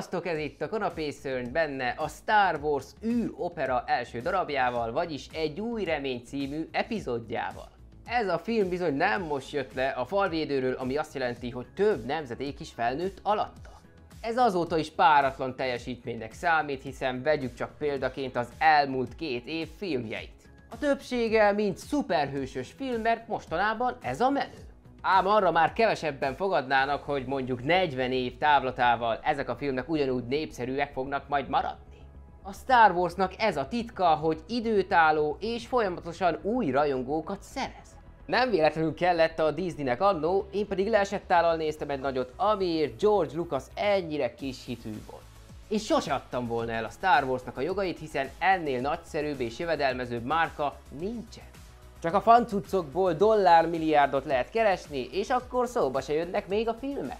Sziasztok, ez itt a Kanapészörny, benne a Star Wars űropera első darabjával, vagyis Egy új remény című epizódjával. Ez a film bizony nem most jött le a falvédőről, ami azt jelenti, hogy több nemzedék is felnőtt alatta. Ez azóta is páratlan teljesítménynek számít, hiszen vegyük csak példaként az elmúlt 2 év filmjeit. A többsége mind szuperhősös film, mert mostanában ez a menő. Ám arra már kevesebben fogadnának, hogy mondjuk 40 év távlatával ezek a filmek ugyanúgy népszerűek fognak majd maradni. A Star Warsnak ez a titka, hogy időtálló és folyamatosan új rajongókat szerez. Nem véletlenül kellett a Disneynek annó, én pedig leesettállal néztem egy nagyot, amiért George Lucas ennyire kis hitű volt. És sose adtam volna el a Star Warsnak a jogait, hiszen ennél nagyszerűbb és jövedelmezőbb márka nincsen. Csak a fancuccokból dollármilliárdot lehet keresni, és akkor szóba se jönnek még a filmek.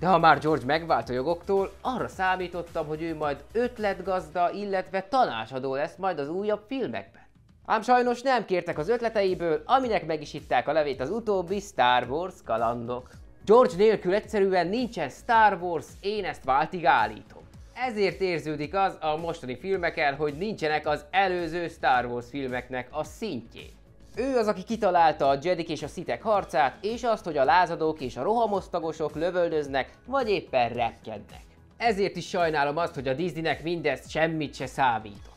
De ha már George megvált a jogoktól, arra számítottam, hogy ő majd ötletgazda, illetve tanácsadó lesz majd az újabb filmekben. Ám sajnos nem kértek az ötleteiből, aminek meg is itták a levét az utóbbi Star Wars kalandok. George nélkül egyszerűen nincsen Star Wars, én ezt váltig állítom. Ezért érződik az a mostani filmeken, hogy nincsenek az előző Star Wars filmeknek a szintjén. Ő az, aki kitalálta a Jedik és a Szitek harcát, és azt, hogy a lázadók és a rohamosztagosok lövöldöznek, vagy éppen repkednek. Ezért is sajnálom azt, hogy a Disneynek mindezt semmit se számított.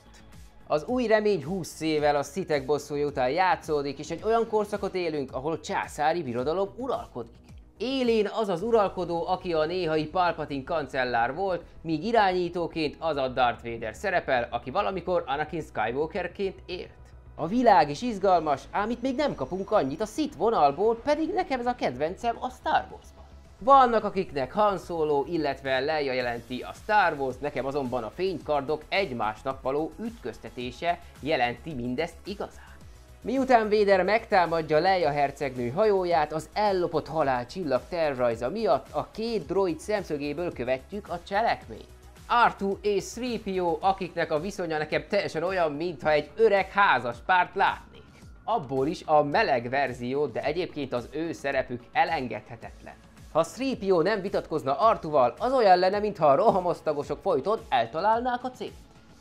Az új remény 20 évvel a Szitek bosszúja után játszódik, és egy olyan korszakot élünk, ahol császári birodalom uralkodik. Élén az az uralkodó, aki a néhai Palpatine kancellár volt, míg irányítóként az a Darth Vader szerepel, aki valamikor Anakin Skywalkerként élt. A világ is izgalmas, ám itt még nem kapunk annyit a Sith vonalból, pedig nekem ez a kedvencem a Star Wars-ban. Vannak, akiknek Han Solo, illetve Leia jelenti a Star Wars, nekem azonban a fénykardok egymásnak való ütköztetése jelenti mindezt igazán. Miután Vader megtámadja Leia hercegnő hajóját, az ellopott halálcsillag tervrajza miatt a két droid szemszögéből követjük a cselekményt. Artú és 3PO, akiknek a viszonya nekem teljesen olyan, mintha egy öreg házas párt látnék. Abból is a meleg verzió, de egyébként az ő szerepük elengedhetetlen. Ha 3PO nem vitatkozna Artúval, az olyan lenne, mintha a rohamosztagosok folyton eltalálnák a célt.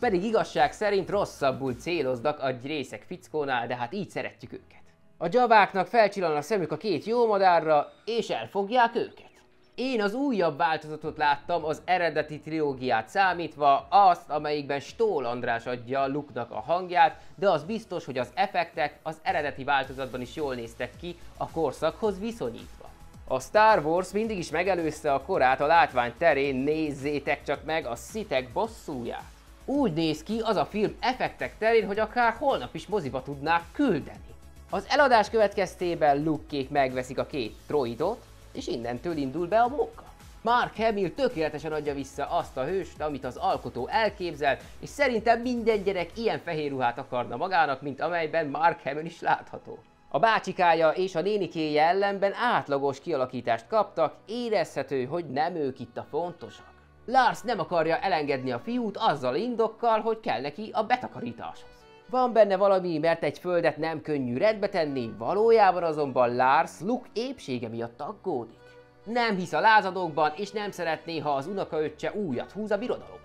Pedig igazság szerint rosszabbul céloznak a részek fickónál, de hát így szeretjük őket. A gyaváknak felcsillan a szemük a két jó madárra, és elfogják őket. Én az újabb változatot láttam, az eredeti trilógiát számítva, azt, amelyikben Stoll András adja Luke-nak a hangját, de az biztos, hogy az effektek az eredeti változatban is jól néztek ki, a korszakhoz viszonyítva. A Star Wars mindig is megelőzte a korát a látvány terén, nézzétek csak meg a Szitek bosszúját. Úgy néz ki az a film effektek terén, hogy akár holnap is moziba tudnák küldeni. Az eladás következtében Luke-kék megveszik a két droidot, és innentől indul be a munka. Mark Hamill tökéletesen adja vissza azt a hőst, amit az alkotó elképzelt, és szerintem minden gyerek ilyen fehér ruhát akarna magának, mint amelyben Mark Hamill is látható. A bácsikája és a nénikéje ellenben átlagos kialakítást kaptak, érezhető, hogy nem ők itt a fontosak. Lars nem akarja elengedni a fiút azzal indokkal, hogy kell neki a betakarításhoz. Van benne valami, mert egy földet nem könnyű rendbe tenni, valójában azonban Lars Luke épsége miatt aggódik. Nem hisz a lázadókban, és nem szeretné, ha az unokaöccse újat húz a birodalomban.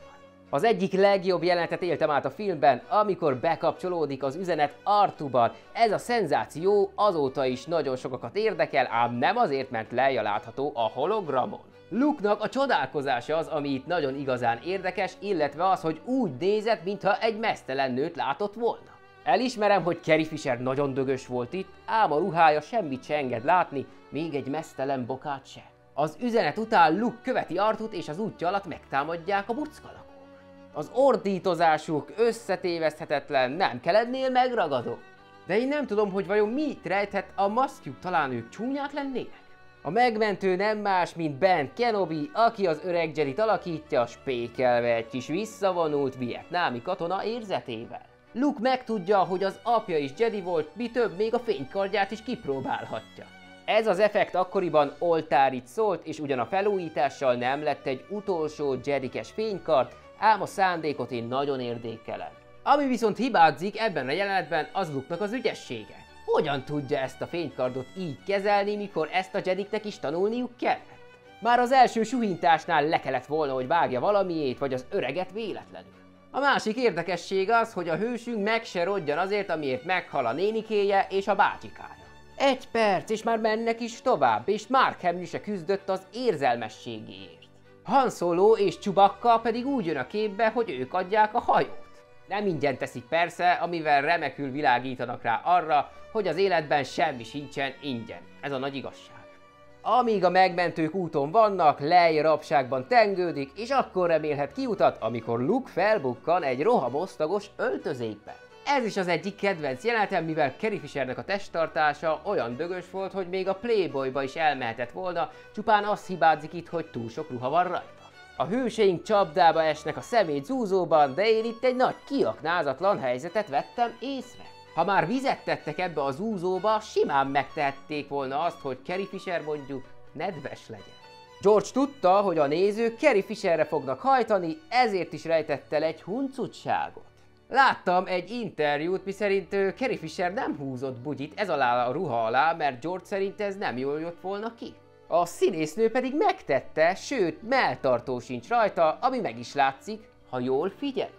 Az egyik legjobb jelenetet éltem át a filmben, amikor bekapcsolódik az üzenet Artúban. Ez a szenzáció azóta is nagyon sokakat érdekel, ám nem azért, mert Leia látható a hologramon. Luke-nak a csodálkozása az, ami itt nagyon igazán érdekes, illetve az, hogy úgy nézett, mintha egy meztelen nőt látott volna. Elismerem, hogy Carrie Fisher nagyon dögös volt itt, ám a ruhája semmit se enged látni, még egy meztelen bokát se. Az üzenet után Luke követi Artút, és az útja alatt megtámadják a burckalakok. Az ordítozásuk összetéveszthetetlen, nem kell ennél megragadó. De én nem tudom, hogy vajon mit rejthet a maszkjuk, talán ők csúnyák lennének? A megmentő nem más, mint Ben Kenobi, aki az öreg Jedit alakítja, spékelve egy kis visszavonult vietnámi katona érzetével. Luke megtudja, hogy az apja is Jedi volt, mi több, még a fénykardját is kipróbálhatja. Ez az effekt akkoriban oltárit szólt, és ugyan a felújítással nem lett egy utolsó Jedikes fénykard, ám a szándékot én nagyon érzékelem. Ami viszont hibázik ebben a jelenetben, az Luke-nak az ügyessége. Hogyan tudja ezt a fénykardot így kezelni, mikor ezt a Jediknek is tanulniuk kellett? Már az első suhintásnál le kellett volna, hogy vágja valamiét, vagy az öreget véletlenül. A másik érdekesség az, hogy a hősünk meg se rodjan azért, amiért meghal a nénikéje és a bácsikája. 1 perc, és már mennek is tovább, és Mark Hamill se küzdött az érzelmességéért. Han Solo és Csubakka pedig úgy jön a képbe, hogy ők adják a hajót. Nem ingyen teszik persze, amivel remekül világítanak rá arra, hogy az életben semmi sincsen ingyen. Ez a nagy igazság. Amíg a megmentők úton vannak, Leia rabságban tengődik, és akkor remélhet kiutat, amikor Luke felbukkan egy rohamosztagos öltözékbe. Ez is az egyik kedvenc jelenetem, mivel Carrie Fishernek a testtartása olyan dögös volt, hogy még a Playboyba is elmehetett volna, csupán azt hibázik itt, hogy túl sok ruha van rajta. A hőseink csapdába esnek a szemét zúzóban, de én itt egy nagy kiaknázatlan helyzetet vettem észre. Ha már vizet tettek ebbe a zúzóba, simán megtehették volna azt, hogy Carrie Fisher mondjuk nedves legyen. George tudta, hogy a nézők Carrie Fisherre fognak hajtani, ezért is rejtett el egy huncutságot. Láttam egy interjút, miszerint Carrie Fisher nem húzott bugyit ez alá a ruha alá, mert George szerint ez nem jól jött volna ki. A színésznő pedig megtette, sőt, melltartó sincs rajta, ami meg is látszik, ha jól figyel.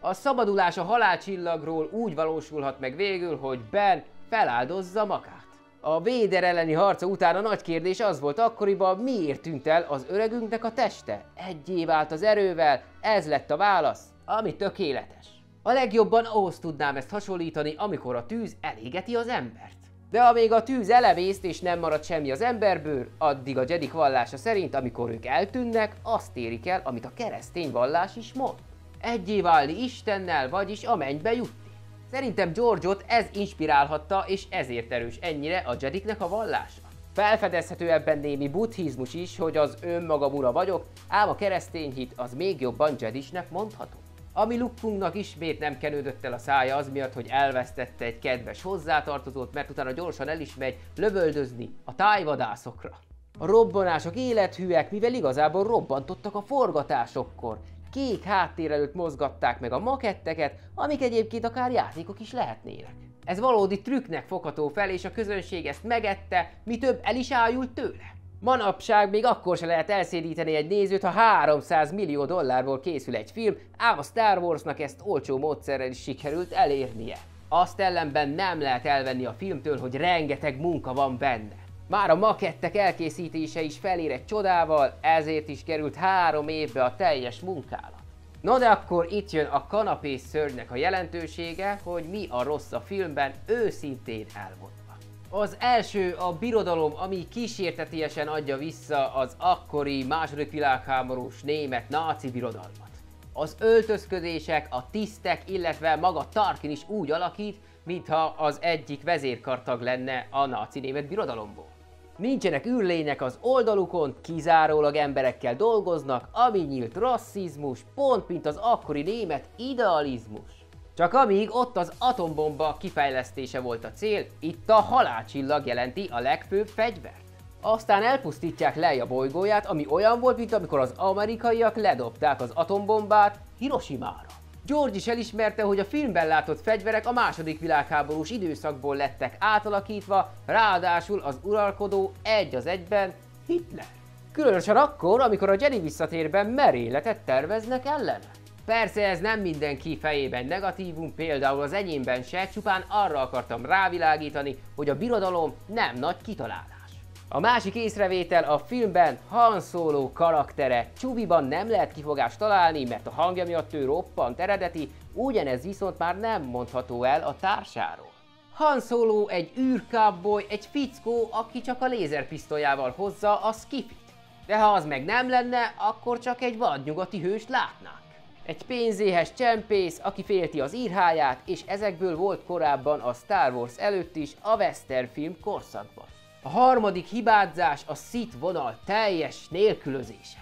A szabadulás a halálcsillagról úgy valósulhat meg végül, hogy Ben feláldozza magát. A Vader elleni harca után a nagy kérdés az volt akkoriban, miért tűnt el az öregünknek a teste. Egyé vált az erővel, ez lett a válasz, ami tökéletes. A legjobban ahhoz tudnám ezt hasonlítani, amikor a tűz elégeti az embert. De amíg a tűz elevészt és nem marad semmi az emberből, addig a Jedik vallása szerint, amikor ők eltűnnek, azt érik el, amit a keresztény vallás is mond. Egyé válni Istennel, vagyis a mennybe jutni. Szerintem George-ot ez inspirálhatta, és ezért erős ennyire a Jediknek a vallása. Felfedezhető ebben némi buddhizmus is, hogy az önmagam ura vagyok, ám a keresztény hit az még jobban Jediknek mondható. Ami Luke-unknak ismét nem kenődött el a szája az miatt, hogy elvesztette egy kedves hozzátartozót, mert utána gyorsan el is megy lövöldözni a tájvadászokra. A robbanások élethűek, mivel igazából robbantottak a forgatásokkor. Kék háttér előtt mozgatták meg a maketteket, amik egyébként akár játékok is lehetnének. Ez valódi trükknek fogható fel, és a közönség ezt megette, mi több el is ájult tőle. Manapság még akkor se lehet elszédíteni egy nézőt, ha $300 millió készül egy film, ám a Star Warsnak ezt olcsó módszerrel is sikerült elérnie. Azt ellenben nem lehet elvenni a filmtől, hogy rengeteg munka van benne. Már a makettek elkészítése is felér egy csodával, ezért is került 3 évbe a teljes munkálat. Na de akkor itt jön a kanapés szörnynek a jelentősége, hogy mi a rossz a filmben őszintén elmondva. Az első a birodalom, ami kísértetiesen adja vissza az akkori II. Világháborús német náci birodalmat. Az öltözködések, a tisztek, illetve maga Tarkin is úgy alakít, mintha az egyik vezérkartag lenne a náci német birodalomból. Nincsenek űrlények az oldalukon, kizárólag emberekkel dolgoznak, ami nyílt rasszizmus, pont mint az akkori német idealizmus. Csak amíg ott az atombomba kifejlesztése volt a cél, itt a halálcsillag jelenti a legfőbb fegyvert. Aztán elpusztítják Leia bolygóját, ami olyan volt, mint amikor az amerikaiak ledobták az atombombát Hiroshimára. George is elismerte, hogy a filmben látott fegyverek a II. Világháborús időszakból lettek átalakítva, ráadásul az uralkodó egy az egyben Hitler. Különösen akkor, amikor a Jedi visszatérben merényletet terveznek ellene. Persze ez nem mindenki fejében negatívum, például az enyémben se, csupán arra akartam rávilágítani, hogy a birodalom nem nagy kitalálás. A másik észrevétel a filmben Han Solo karaktere. Chewbacca-ban nem lehet kifogást találni, mert a hangja miatt ő roppant eredeti, ugyanez viszont már nem mondható el a társáról. Han Solo egy űrcowboy, egy fickó, aki csak a lézerpisztolyával hozza a skifit. De ha az meg nem lenne, akkor csak egy vadnyugati hőst látnánk. Egy pénzéhes csempész, aki félti az írháját, és ezekből volt korábban a Star Wars előtt is a western film korszakban. A harmadik hibázás a Sith vonal teljes nélkülözése.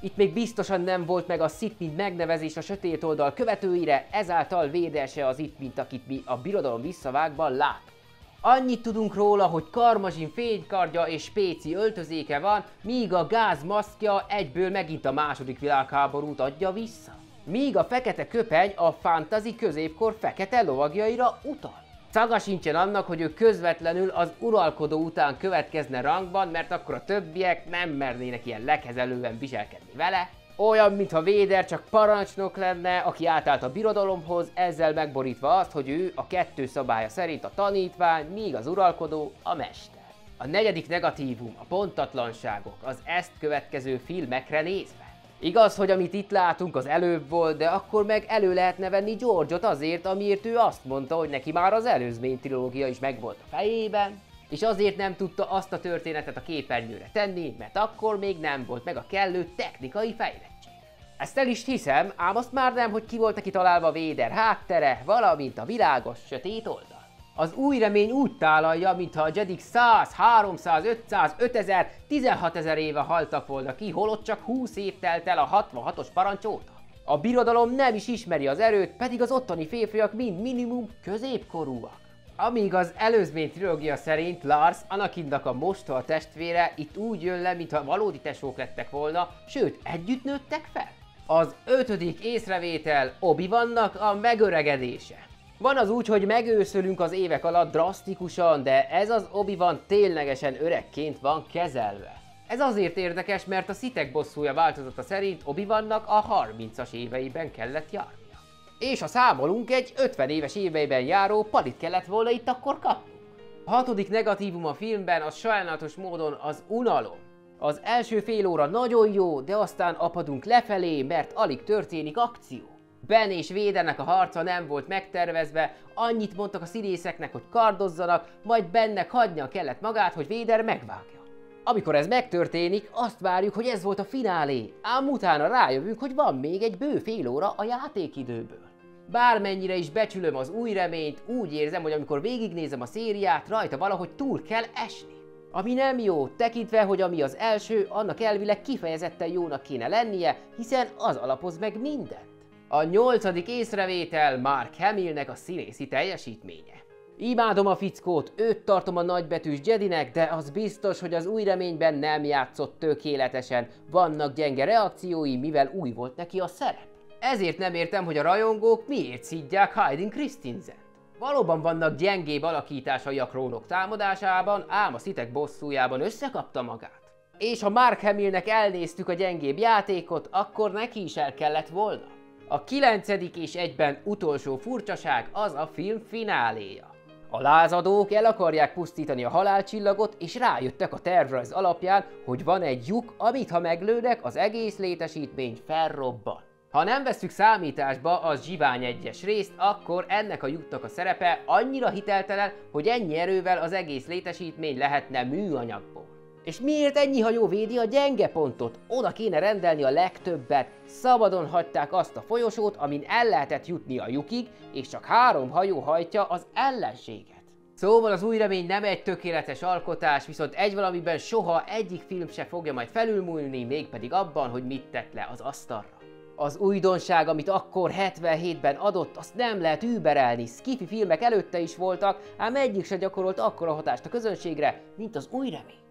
Itt még biztosan nem volt meg a Sith mint megnevezés a sötét oldal követőire, ezáltal védelse az itt, mint akit mi a birodalom visszavágban látunk. Annyit tudunk róla, hogy karmazsin fénykardja és spéci öltözéke van, míg a gázmaszkja egyből megint a II. Világháborút adja vissza. Míg a fekete köpeny a fantasy középkor fekete lovagjaira utal. Szaga sincsen annak, hogy ő közvetlenül az uralkodó után következne rangban, mert akkor a többiek nem mernének ilyen lekezelően viselkedni vele. Olyan, mintha Vader csak parancsnok lenne, aki átállt a birodalomhoz, ezzel megborítva azt, hogy ő a kettő szabálya szerint a tanítvány, míg az uralkodó a mester. A negyedik negatívum, a pontatlanságok, az ezt következő filmekre nézve. Igaz, hogy amit itt látunk, az előbb volt, de akkor meg elő lehetne venni George-ot azért, amiért ő azt mondta, hogy neki már az előzmény trilógia is megvolt a fejében, és azért nem tudta azt a történetet a képernyőre tenni, mert akkor még nem volt meg a kellő technikai fejlettség. Ezt el is hiszem, ám azt már nem, hogy ki volt neki találva Vader háttere, valamint a világos, sötét oldal. Az új remény úgy tálalja, mintha a Jedik 100, 300, 500, 5000, 16000 éve haltak volna ki, holott csak 20 év telt el a 66-os parancs óta. A birodalom nem is ismeri az erőt, pedig az ottani férfiak mind minimum középkorúak. Amíg az előzmény trilógia szerint Lars, Anakinnak a mostoha testvére itt úgy jön le, mintha valódi tesók lettek volna, sőt, együtt nőttek fel. Az ötödik észrevétel Obi-Wannak a megöregedése. Van az úgy, hogy megőszölünk az évek alatt drasztikusan, de ez az Obi-Wan ténylegesen öregként van kezelve. Ez azért érdekes, mert a Szitek bosszúja változata szerint Obi-Wannak a 30-as éveiben kellett járnia. És ha számolunk, egy 50 éves éveiben járó palit kellett volna itt akkor kapnunk. A hatodik negatívum a filmben az sajnálatos módon az unalom. Az első fél óra nagyon jó, de aztán apadunk lefelé, mert alig történik akció. Ben és Vadernek a harca nem volt megtervezve, annyit mondtak a színészeknek, hogy kardozzanak, majd Bennek hagynia kellett magát, hogy Vader megvágja. Amikor ez megtörténik, azt várjuk, hogy ez volt a finálé, ám utána rájövünk, hogy van még egy bő fél óra a játékidőből. Bármennyire is becsülöm az új reményt, úgy érzem, hogy amikor végignézem a szériát, rajta valahogy túl kell esni. Ami nem jó, tekintve, hogy ami az első, annak elvileg kifejezetten jónak kéne lennie, hiszen az alapoz meg mindent. A nyolcadik észrevétel Mark Hamillnek a színészi teljesítménye. Imádom a fickót, őt tartom a nagybetűs Jedinek, de az biztos, hogy az új reményben nem játszott tökéletesen, vannak gyenge reakciói, mivel új volt neki a szerep. Ezért nem értem, hogy a rajongók miért szidják Hayden Christensen. Valóban vannak gyengébb alakításai a klónok támadásában, ám a Szitek bosszújában összekapta magát. És ha Mark Hamillnek elnéztük a gyengébb játékot, akkor neki is el kellett volna. A kilencedik és egyben utolsó furcsaság az a film fináléja. A lázadók el akarják pusztítani a halálcsillagot, és rájöttek a tervrajz alapján, hogy van egy lyuk, amit ha meglőnek, az egész létesítmény felrobban. Ha nem vesszük számításba a Zsivány 1-es részt, akkor ennek a lyuknak a szerepe annyira hiteltelen, hogy ennyi erővel az egész létesítmény lehetne műanyagból. És miért ennyi hajó védi a gyenge pontot? Oda kéne rendelni a legtöbbet. Szabadon hagyták azt a folyosót, amin el lehetett jutni a lyukig, és csak 3 hajó hajtja az ellenséget. Szóval az új remény nem egy tökéletes alkotás, viszont egy valamiben soha egyik film se fogja majd felülmúlni, mégpedig abban, hogy mit tett le az asztalra. Az újdonság, amit akkor 77-ben adott, azt nem lehet überelni. Skifi filmek előtte is voltak, ám egyik se gyakorolt akkora hatást a közönségre, mint az új remény.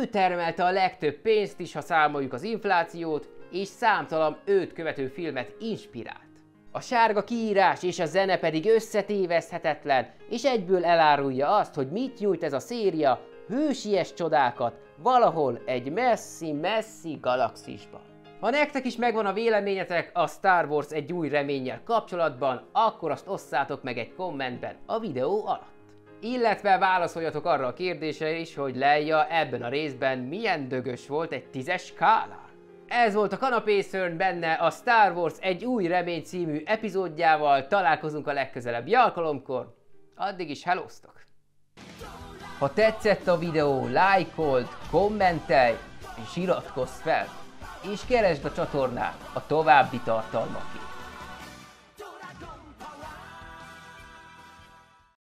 Ő termelte a legtöbb pénzt is, ha számoljuk az inflációt, és számtalan őt követő filmet inspirált. A sárga kiírás és a zene pedig összetéveszthetetlen, és egyből elárulja azt, hogy mit nyújt ez a széria, hősies csodákat valahol egy messzi-messzi galaxisban. Ha nektek is megvan a véleményetek a Star Wars egy új reménnyel kapcsolatban, akkor azt osszátok meg egy kommentben a videó alatt. Illetve válaszoljatok arra a kérdésre is, hogy Leia ebben a részben milyen dögös volt egy 10-es skálán. Ez volt a Kanapészörny, benne a Star Wars egy új remény című epizódjával, találkozunk a legközelebbi alkalomkor, addig is hellóztok! Ha tetszett a videó, lájkold, kommentelj és iratkozz fel, és keresd a csatornát a további tartalmakért.